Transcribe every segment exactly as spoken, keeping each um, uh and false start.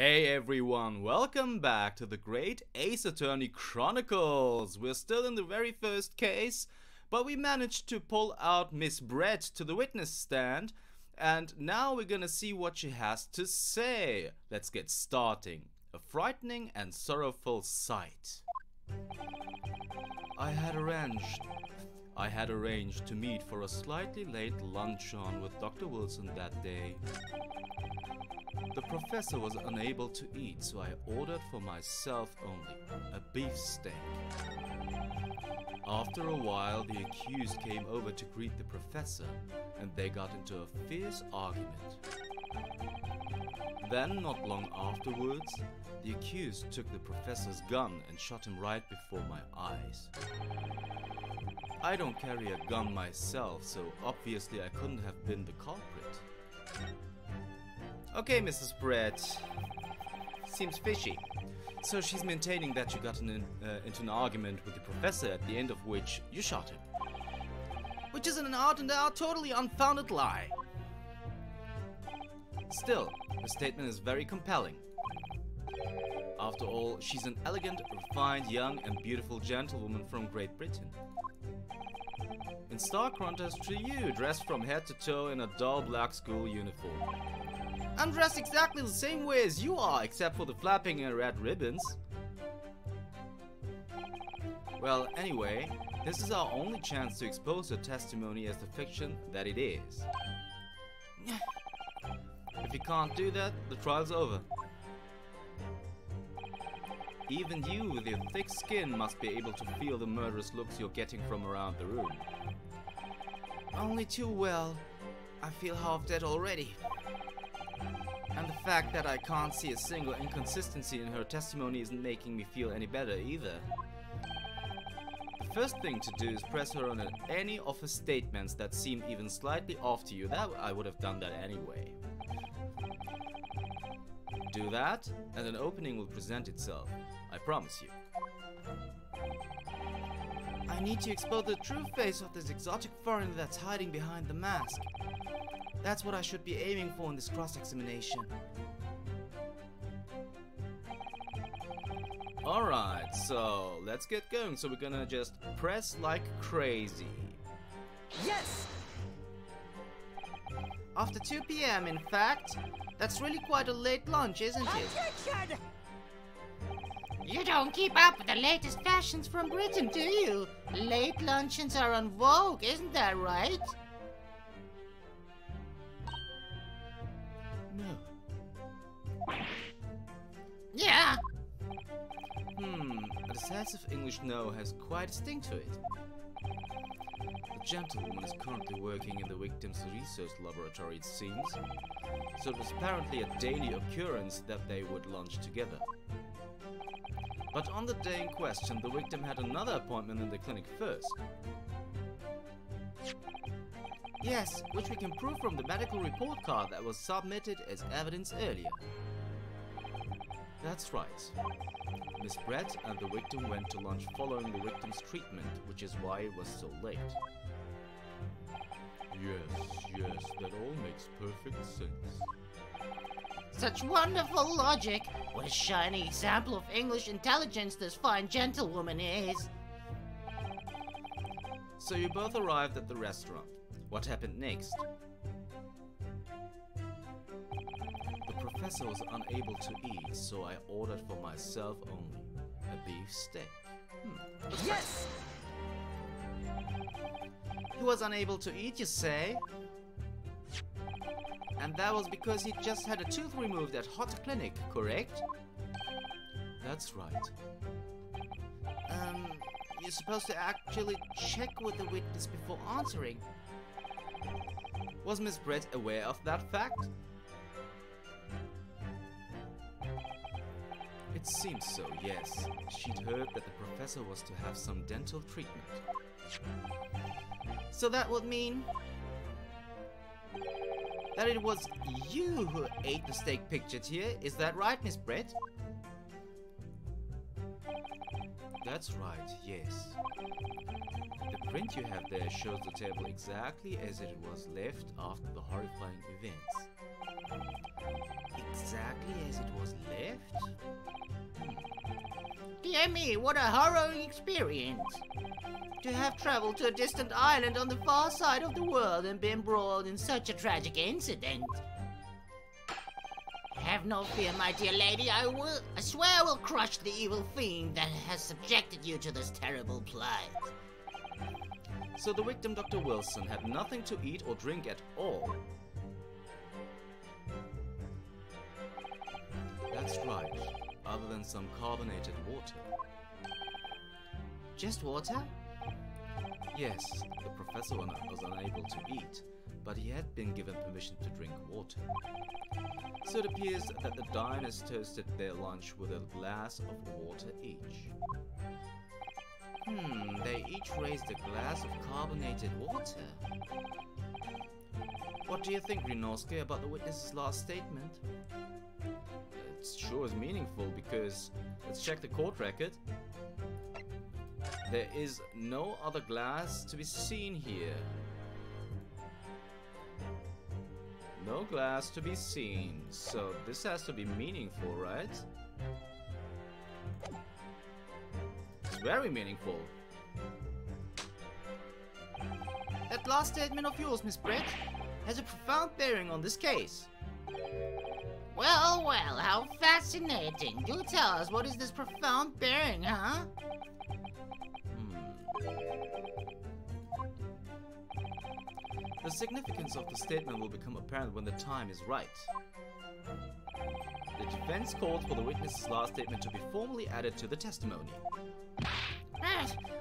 Hey everyone, welcome back to The Great Ace Attorney Chronicles. We're still in the very first case, but we managed to pull out Miss Brett to the witness stand, and now we're gonna see what she has to say. Let's get starting. A frightening and sorrowful sight. I had arranged... I had arranged to meet for a slightly late luncheon with Doctor Wilson that day. The professor was unable to eat, so I ordered for myself only a beef steak. After a while, the accused came over to greet the professor, and they got into a fierce argument. Then, not long afterwards, the accused took the professor's gun and shot him right before my eyes. I don't carry a gun myself, so obviously I couldn't have been the culprit. Okay, Missus Brett. Seems fishy. So she's maintaining that you got an, uh, into an argument with the professor, at the end of which you shot him. Which isn't an out and out, totally unfounded lie. Still, her statement is very compelling. After all, she's an elegant, refined, young and beautiful gentlewoman from Great Britain. In stark contrast to you, dressed from head to toe in a dull black school uniform. I'm dressed exactly the same way as you are, except for the flapping and red ribbons. Well, anyway, this is our only chance to expose her testimony as the fiction that it is. If you can't do that, the trial's over. Even you with your thick skin must be able to feel the murderous looks you're getting from around the room. Only too well. I feel half dead already. And the fact that I can't see a single inconsistency in her testimony isn't making me feel any better either. The first thing to do is press her on any of her statements that seem even slightly off to you. That I would have done that anyway. Do that, and an opening will present itself. I promise you. I need to expose the true face of this exotic foreigner that's hiding behind the mask. That's what I should be aiming for in this cross-examination. Alright, so let's get going. So we're gonna just press like crazy. Yes! After two p m in fact. That's really quite a late lunch, isn't it? Attention! You don't keep up with the latest fashions from Britain, do you? Late luncheons are on vogue, isn't that right? No. Yeah! Hmm, a decisive English no has quite a sting to it. The gentlewoman is currently working in the victim's research laboratory, it seems. So it was apparently a daily occurrence that they would lunch together. But on the day in question, the victim had another appointment in the clinic first. Yes, which we can prove from the medical report card that was submitted as evidence earlier. That's right. Miss Brett and the victim went to lunch following the victim's treatment, which is why it was so late. Yes, yes, that all makes perfect sense. Such wonderful logic! What a shining example of English intelligence this fine gentlewoman is! So you both arrived at the restaurant. What happened next? The professor was unable to eat, so I ordered for myself only a beef steak. Hmm. Yes! He was unable to eat, you say? And that was because he just had a tooth removed at Hutter Clinic, correct? That's right. Um, you're supposed to actually check with the witness before answering. Was Miss Brett aware of that fact? It seems so, yes. She'd heard that the professor was to have some dental treatment. So that would mean... that it was you who ate the steak pictured here, is that right, Miss Brett? That's right, yes. The print you have there shows the table exactly as it was left after the horrifying events. exactly as it was left? Dear me, what a harrowing experience! To have traveled to a distant island on the far side of the world and been embroiled in such a tragic incident. Have no fear, my dear lady, I will, I swear I will crush the evil fiend that has subjected you to this terrible plight. So the victim, Doctor Wilson, had nothing to eat or drink at all. That's right, other than some carbonated water. Just water? Yes, the professor was unable to eat, but he had been given permission to drink water. So it appears that the diners toasted their lunch with a glass of water each. Hmm, they each raised a glass of carbonated water. What do you think, Ryunosuke, about the witness's last statement? It sure is meaningful because, let's check the court record. There is no other glass to be seen here. No glass to be seen, so this has to be meaningful, right? It's very meaningful. That last statement of yours, Miss Brett, has a profound bearing on this case. Well, well, how fascinating. Do tell us, what is this profound bearing, huh? The significance of the statement will become apparent when the time is right. The defense called for the witness's last statement to be formally added to the testimony.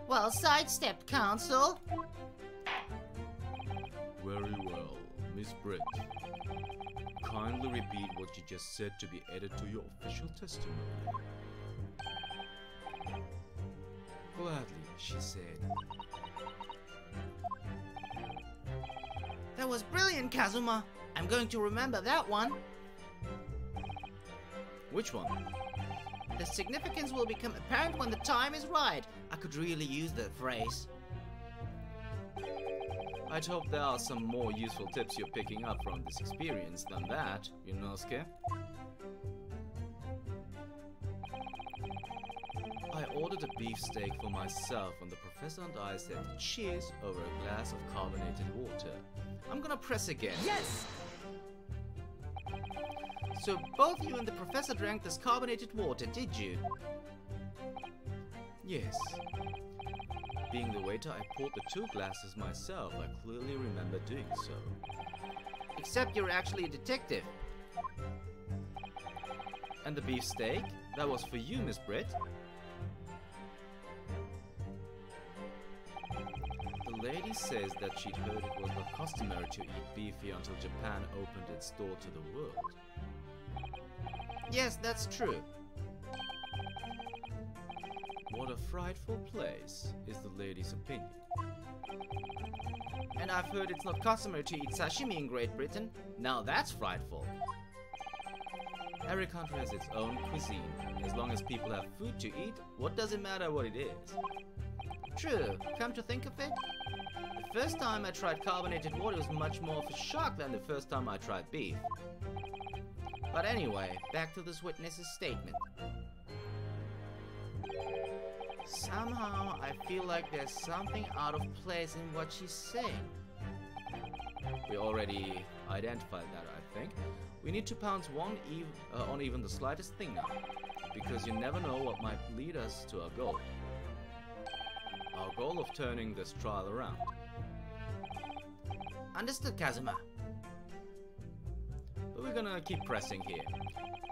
Well, sidestepped, counsel. Very well, Miss Brett. Kindly repeat what you just said to be added to your official testimony. Gladly, she said. That was brilliant, Kazuma. I'm going to remember that one. Which one? The significance will become apparent when the time is right. I could really use that phrase. I'd hope there are some more useful tips you're picking up from this experience than that, Inosuke. I ordered a beefsteak for myself when the professor and I said cheers over a glass of carbonated water. I'm gonna press again. Yes! So both you and the professor drank this carbonated water, did you? Yes. Being the waiter, I poured the two glasses myself. I clearly remember doing so. Except you're actually a detective. And the beefsteak? That was for you, Miss Brett. The lady says that she'd heard it was not customary to eat beef here until Japan opened its door to the world. Yes, that's true. What a frightful place, is the lady's opinion. And I've heard it's not customary to eat sashimi in Great Britain. Now that's frightful. Every country has its own cuisine. As long as people have food to eat, what does it matter what it is? True, come to think of it, the first time I tried carbonated water was much more of a shock than the first time I tried beef. But anyway, back to this witness's statement. Somehow I feel like there's something out of place in what she's saying. We already identified that, I think. We need to pounce one ev uh, on even the slightest thing now, because you never know what might lead us to our goal. Our goal of turning this trial around. Understood, Kazuma. But we're gonna keep pressing here.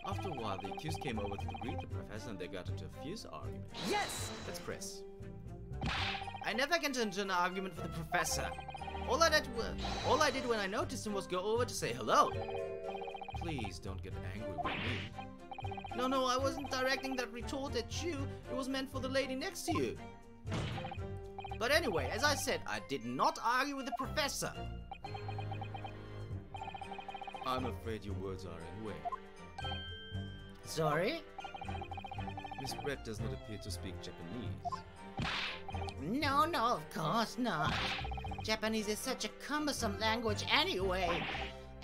After a while, the accused came over to greet the professor and they got into a fierce argument. Yes! Let's press. I never get into an argument with the professor. All I did, all I did when I noticed him was go over to say hello. Please don't get angry with me. No, no, I wasn't directing that retort at you. It was meant for the lady next to you. But anyway, as I said, I did not argue with the professor. I'm afraid your words are in way. Sorry? Miss Brett does not appear to speak Japanese. No, no, of course not. Japanese is such a cumbersome language anyway.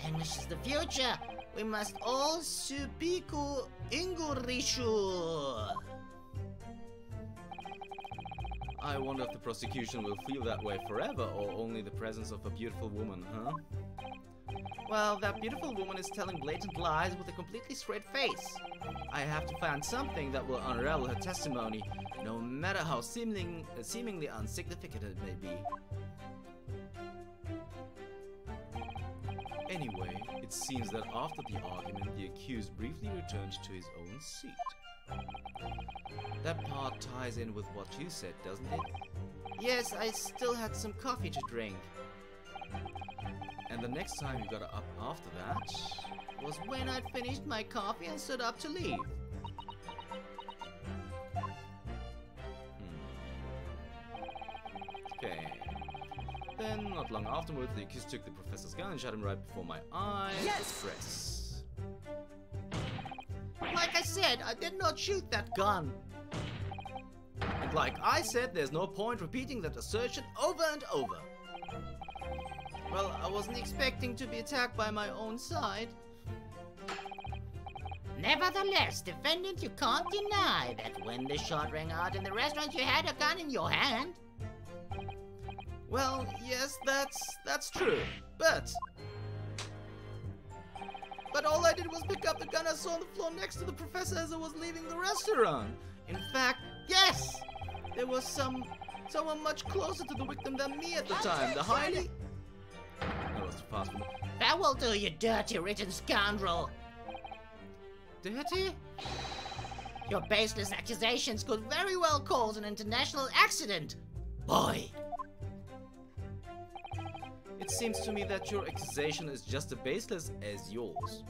English is the future. We must all subiku ingurishu. I wonder if the prosecution will feel that way forever, or only the presence of a beautiful woman, huh? Well, that beautiful woman is telling blatant lies with a completely straight face. I have to find something that will unravel her testimony, no matter how seeming, uh, seemingly insignificant it may be. Anyway, it seems that after the argument, the accused briefly returned to his own seat. That part ties in with what you said, doesn't it? Yes, I still had some coffee to drink. And the next time you got up after that was when I'd finished my coffee and stood up to leave. Hmm. Okay. Then, not long afterwards, the accused took the professor's gun and shot him right before my eyes. Yes! Press. Like I said, I did not shoot that gun. And like I said, there's no point repeating that assertion over and over. Well, I wasn't expecting to be attacked by my own side. Nevertheless, defendant, you can't deny that when the shot rang out in the restaurant, you had a gun in your hand. Well, yes, that's that's true, but... But all I did was pick up the gun I saw on the floor next to the professor as I was leaving the restaurant. In fact, yes! There was some someone much closer to the victim than me at the time, the highly... That will do, you dirty, written scoundrel! Dirty? Your baseless accusations could very well cause an international accident, boy! It seems to me that your accusation is just as baseless as yours.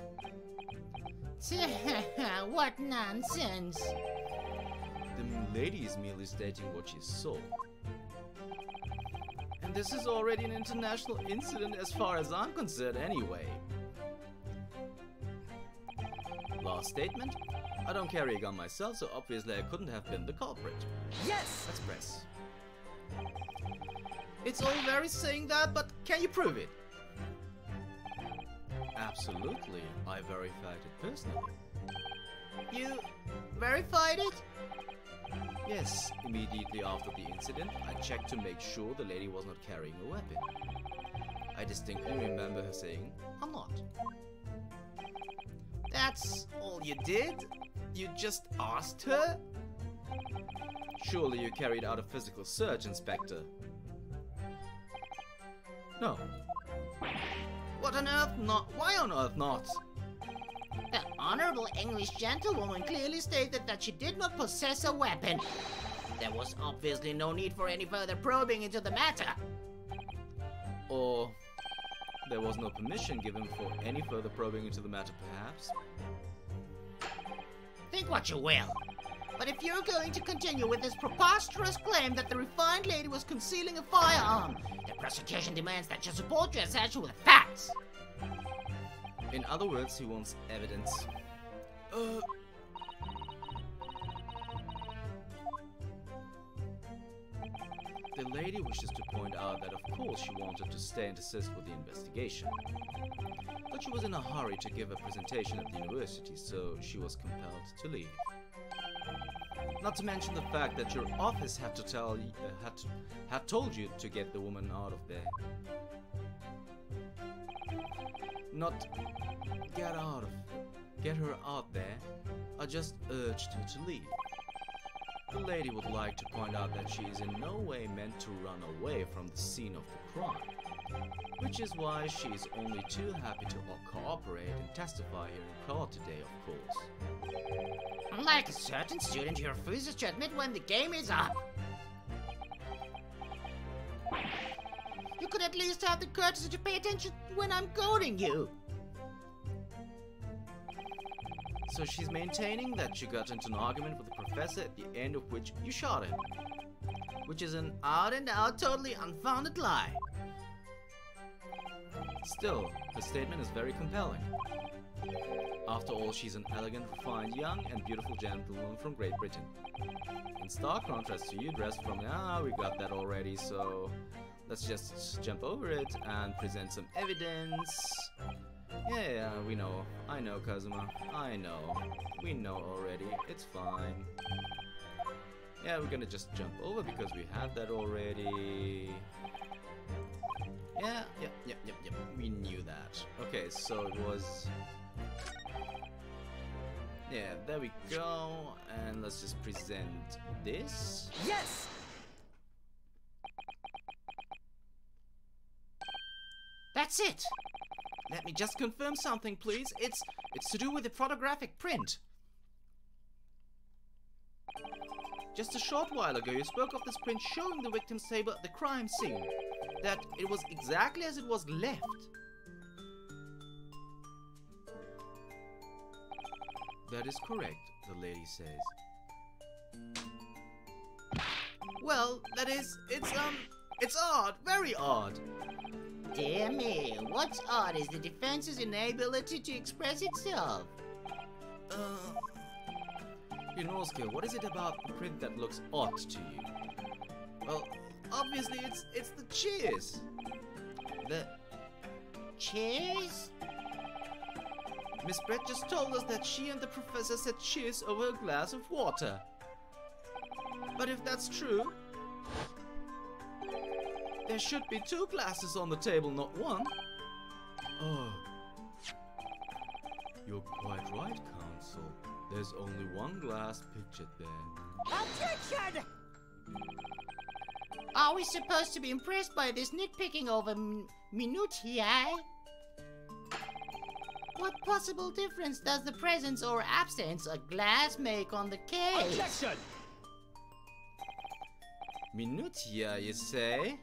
What nonsense! The lady is merely stating what she saw. And this is already an international incident as far as I'm concerned anyway. Last statement. I don't carry a gun myself, so obviously I couldn't have been the culprit. Yes! Let's press. It's all very saying that, but can you prove it? Absolutely. I verified it personally. You verified it? Yes, immediately after the incident, I checked to make sure the lady was not carrying a weapon. I distinctly remember her saying, "I'm not." That's all you did? You just asked her? Surely you carried out a physical search, Inspector. No. What on earth not? Why on earth not? The honorable English gentlewoman clearly stated that she did not possess a weapon. There was obviously no need for any further probing into the matter. Or there was no permission given for any further probing into the matter, perhaps? Think what you will. But if you're going to continue with this preposterous claim that the refined lady was concealing a firearm, the prosecution demands that you support your assertion with facts. In other words, he wants evidence. Uh... The lady wishes to point out that of course she wanted to stay and assist with the investigation. But she was in a hurry to give a presentation at the university, so she was compelled to leave. Not to mention the fact that your office had to tell you, uh, had, to, had told you to get the woman out of there. Not get out of get her out there. I just urged her to leave. The lady would like to point out that she is in no way meant to run away from the scene of the crime, which is why she is only too happy to cooperate and testify here in court today, of course. Unlike a certain student who refuses to admit when the game is up. You could at least have the courtesy to pay attention when I'm goading you. So she's maintaining that you got into an argument with the professor at the end of which you shot him. Which is an out and out totally unfounded lie. Still, her statement is very compelling. After all, she's an elegant, refined, young and beautiful gentlewoman from Great Britain. In stark contrast to you dressed from, ah, we got that already, so... Let's just jump over it and present some evidence. Yeah, yeah, we know. I know, Kazuma. I know. We know already. It's fine. Yeah, we're gonna just jump over because we had that already. Yeah, yep, yep, yep, yep. We knew that. Okay, so it was... Yeah, there we go. And let's just present this. Yes! That's it! Let me just confirm something, please. It's it's to do with the photographic print. Just a short while ago, you spoke of this print showing the victim's table at the crime scene. That it was exactly as it was left. That is correct, the lady says. Well, that is, it's, um, it's odd, very odd. Dear me, what's odd is the defense's inability to express itself. Uh, Inosuke, what is it about the print that looks odd to you? Well, obviously it's it's the cheers. The cheers? Miss Brett just told us that she and the professor said cheers over a glass of water. But if that's true, there should be two glasses on the table, not one. Oh. You're quite right, Counsel. There's only one glass pictured there. Objection! Are we supposed to be impressed by this nitpicking over minutiae? What possible difference does the presence or absence of glass make on the case? Objection! Minutiae, you say?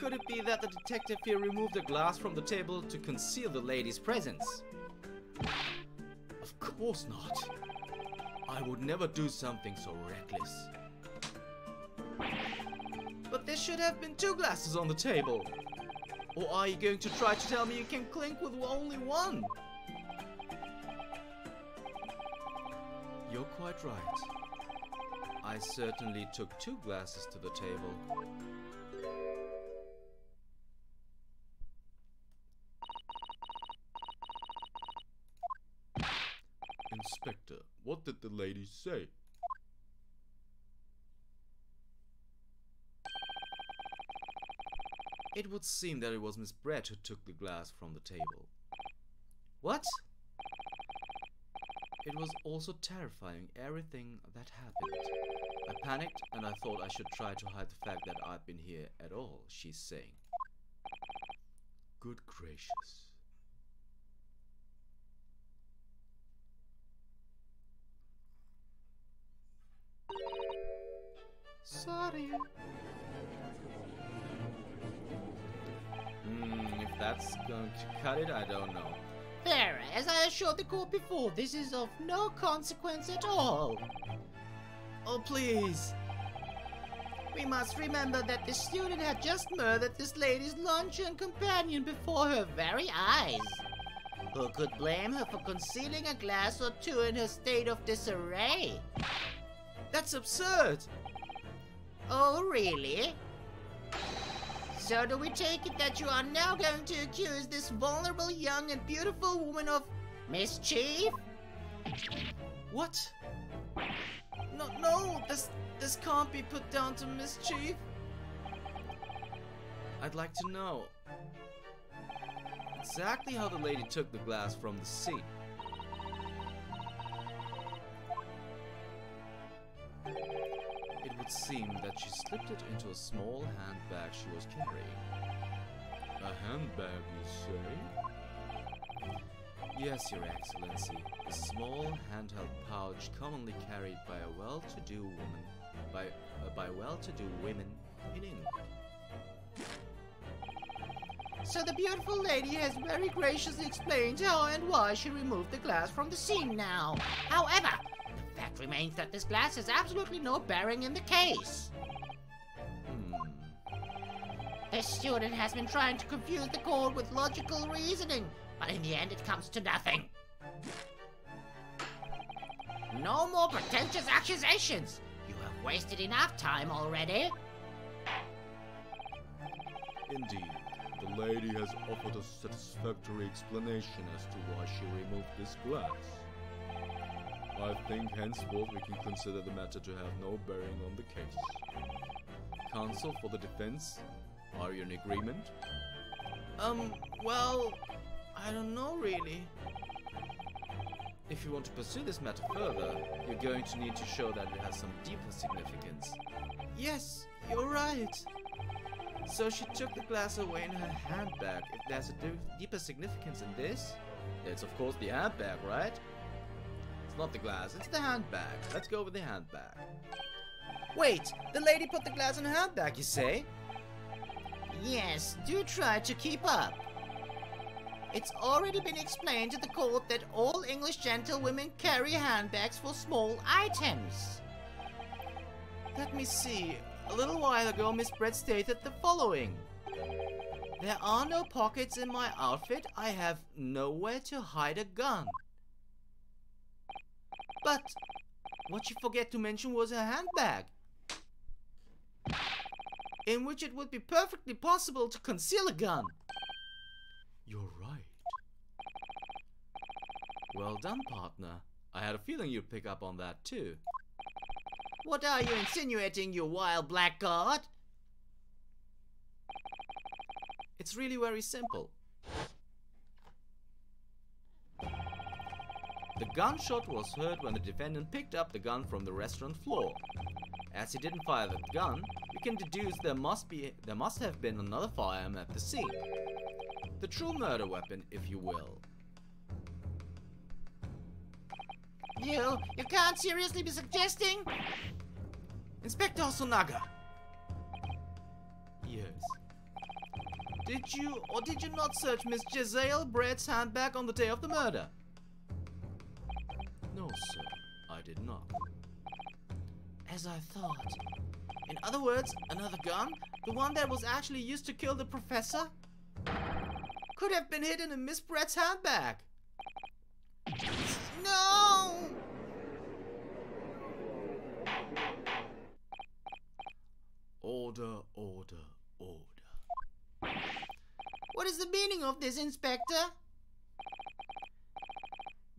Could it be that the detective here removed the glass from the table to conceal the lady's presence? Of course not. I would never do something so reckless. But there should have been two glasses on the table. Or are you going to try to tell me you can clink with only one? You're quite right. I certainly took two glasses to the table. Inspector, what did the lady say? It would seem that it was Miss Brett who took the glass from the table. What? It was also terrifying, everything that happened. I panicked and I thought I should try to hide the fact that I've been here at all, she's saying. Good gracious. Sorry. Hmm, if that's going to cut it, I don't know. There, as I assured the court before, this is of no consequence at all. Oh, please. We must remember that the student had just murdered this lady's luncheon companion before her very eyes. Who could blame her for concealing a glass or two in her state of disarray? That's absurd! Oh, really? So do we take it that you are now going to accuse this vulnerable, young and beautiful woman of mischief? What? No, no, this, this can't be put down to mischief. I'd like to know exactly how the lady took the glass from the seat. It would seem that she slipped it into a small handbag she was carrying. A handbag, you say? Yes, Your Excellency. A small handheld pouch commonly carried by a well-to-do woman, by uh, by well-to-do women in England. So the beautiful lady has very graciously explained how and why she removed the glass from the scene now. However, fact remains that this glass has absolutely no bearing in the case. Hmm. This student has been trying to confuse the court with logical reasoning, but in the end it comes to nothing. No more pretentious accusations! You have wasted enough time already. Indeed. The lady has offered a satisfactory explanation as to why she removed this glass. I think henceforth we can consider the matter to have no bearing on the case. Counsel for the defense, are you in agreement? Um, well, I don't know really. If you want to pursue this matter further, you're going to need to show that it has some deeper significance. Yes, you're right. So she took the glass away in her handbag. If there's a deeper significance in this, it's of course the handbag, right? It's not the glass, it's the handbag. Let's go with the handbag. Wait, the lady put the glass in her handbag, you say? Yes, do try to keep up. It's already been explained to the court that all English gentlewomen carry handbags for small items. Let me see. A little while ago, Miss Brett stated the following. There are no pockets in my outfit. I have nowhere to hide a gun. But what she forgot to mention was her handbag, in which it would be perfectly possible to conceal a gun. You're right. Well done, partner. I had a feeling you'd pick up on that too. What are you insinuating, you wild blackguard? It's really very simple. The gunshot was heard when the defendant picked up the gun from the restaurant floor. As he didn't fire the gun, we can deduce there must be there must have been another firearm at the scene. The true murder weapon, if you will. You, you can't seriously be suggesting? Inspector Hosonaga! Yes? Did you or did you not search Miss Giselle Brett's handbag on the day of the murder? No, sir, I did not. As I thought. In other words, another gun? The one that was actually used to kill the professor? Could have been hidden in Miss Brett's handbag! No! Order, order, order. What is the meaning of this, Inspector?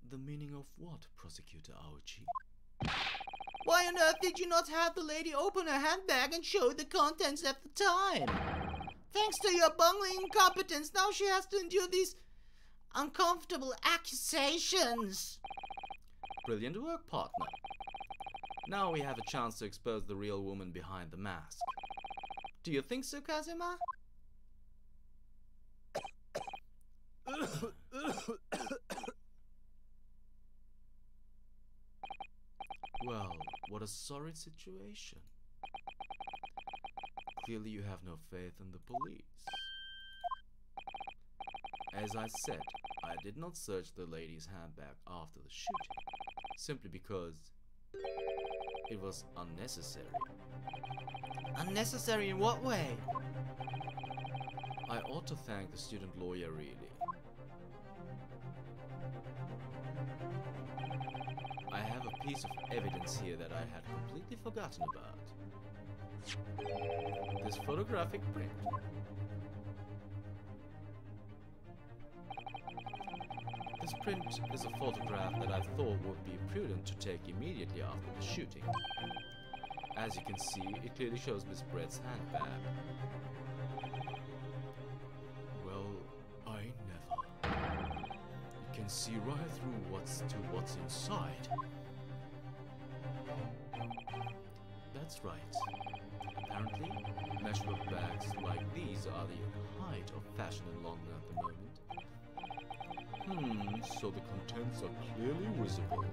The meaning of what, Prosecutor Auchi? Why on earth did you not have the lady open her handbag and show the contents at the time? Thanks to your bungling incompetence, now she has to endure these uncomfortable accusations. Brilliant work, partner. Now we have a chance to expose the real woman behind the mask. Do you think so, Kazuma? Well, what a sorry situation. Clearly you have no faith in the police. As I said, I did not search the lady's handbag after the shooting, simply because it was unnecessary. Unnecessary in what way? I ought to thank the student lawyer, really. I have a piece of evidence here that I had completely forgotten about. This photographic print. This print is a photograph that I thought would be prudent to take immediately after the shooting. As you can see, it clearly shows Miss Brett's handbag. Well, I never. You can see right through what's to what's inside. That's right. Apparently, meshwork bags like these are the height of fashion in London at the moment. Hmm, so the contents are clearly visible.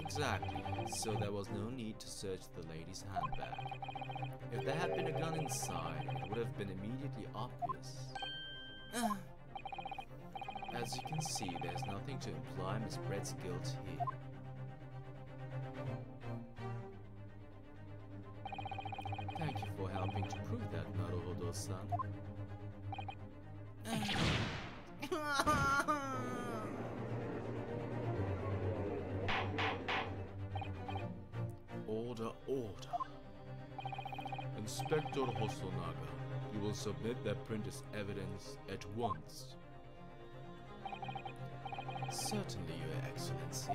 Exactly, so there was no need to search the lady's handbag. If there had been a gun inside, it would have been immediately obvious. As you can see, there's nothing to imply Miss Brett's guilt here. Thank you for helping to prove that, Naruhodo-san. Order, order. Inspector Hosonaga, You will submit that print as evidence at once. Certainly, Your Excellency.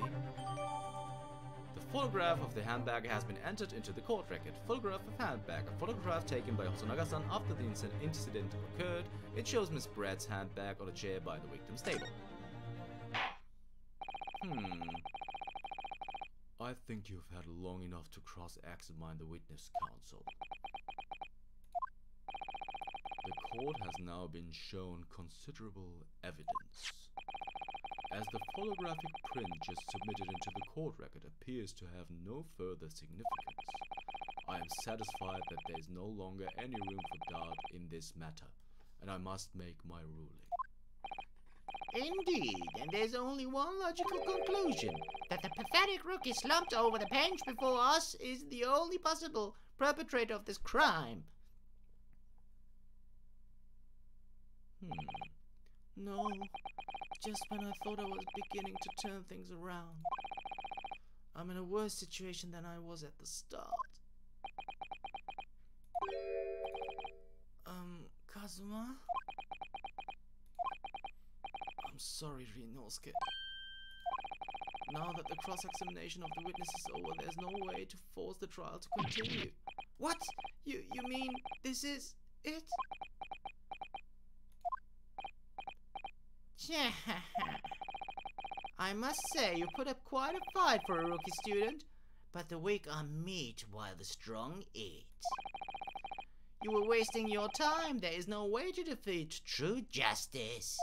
The photograph of the handbag has been entered into the court record. Photograph of handbag. A photograph taken by Hosonaga-san after the incident occurred. It shows Miss Brett's handbag on a chair by the victim's table. Hmm. I think you've had long enough to cross-examine the witness, counsel. The court has now been shown considerable evidence. As the photographic print just submitted into the court record appears to have no further significance, I am satisfied that there is no longer any room for doubt in this matter, and I must make my ruling. Indeed, and there's only one logical conclusion, that the pathetic rookie slumped over the bench before us is the only possible perpetrator of this crime. Hmm. No, just when I thought I was beginning to turn things around. I'm in a worse situation than I was at the start. Um, Kazuma? I'm sorry, Ryunosuke. Now that the cross-examination of the witness is over, there's no way to force the trial to continue. What? You, you mean this is it? I must say, you put up quite a fight for a rookie student, but the weak are meat while the strong eat. You were wasting your time. There is no way to defeat true justice.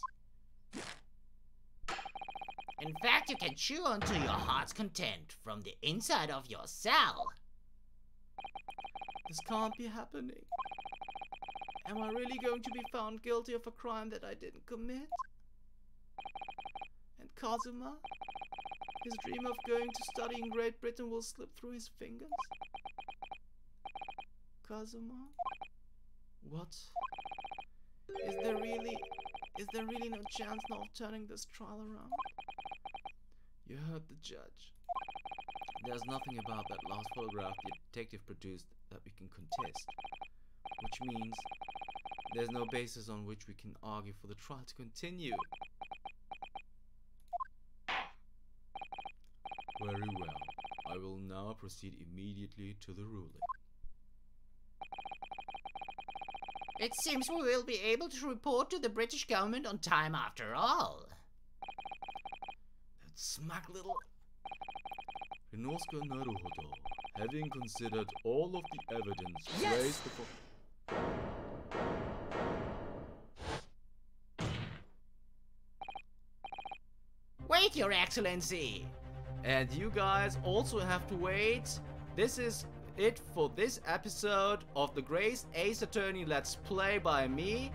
In fact, you can chew onto your heart's content from the inside of your cell. This can't be happening. Am I really going to be found guilty of a crime that I didn't commit? And Kazuma? His dream of going to study in Great Britain will slip through his fingers? Kazuma? What? Is there really... Is there really no chance now of turning this trial around? You heard the judge. There's nothing about that last photograph the detective produced that we can contest. Which means there's no basis on which we can argue for the trial to continue. Very well. I will now proceed immediately to the ruling. It seems we will be able to report to the British government on time after all. That smug little... Inosuka Naruhoto, having considered all of the evidence, yes! raised the... Wait, Your Excellency! And you guys also have to wait. This is... it for this episode of The Great Ace Attorney Let's Play by me.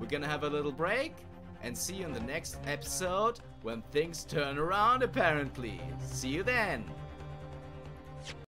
We're gonna have a little break and see you in the next episode when things turn around apparently. See you then!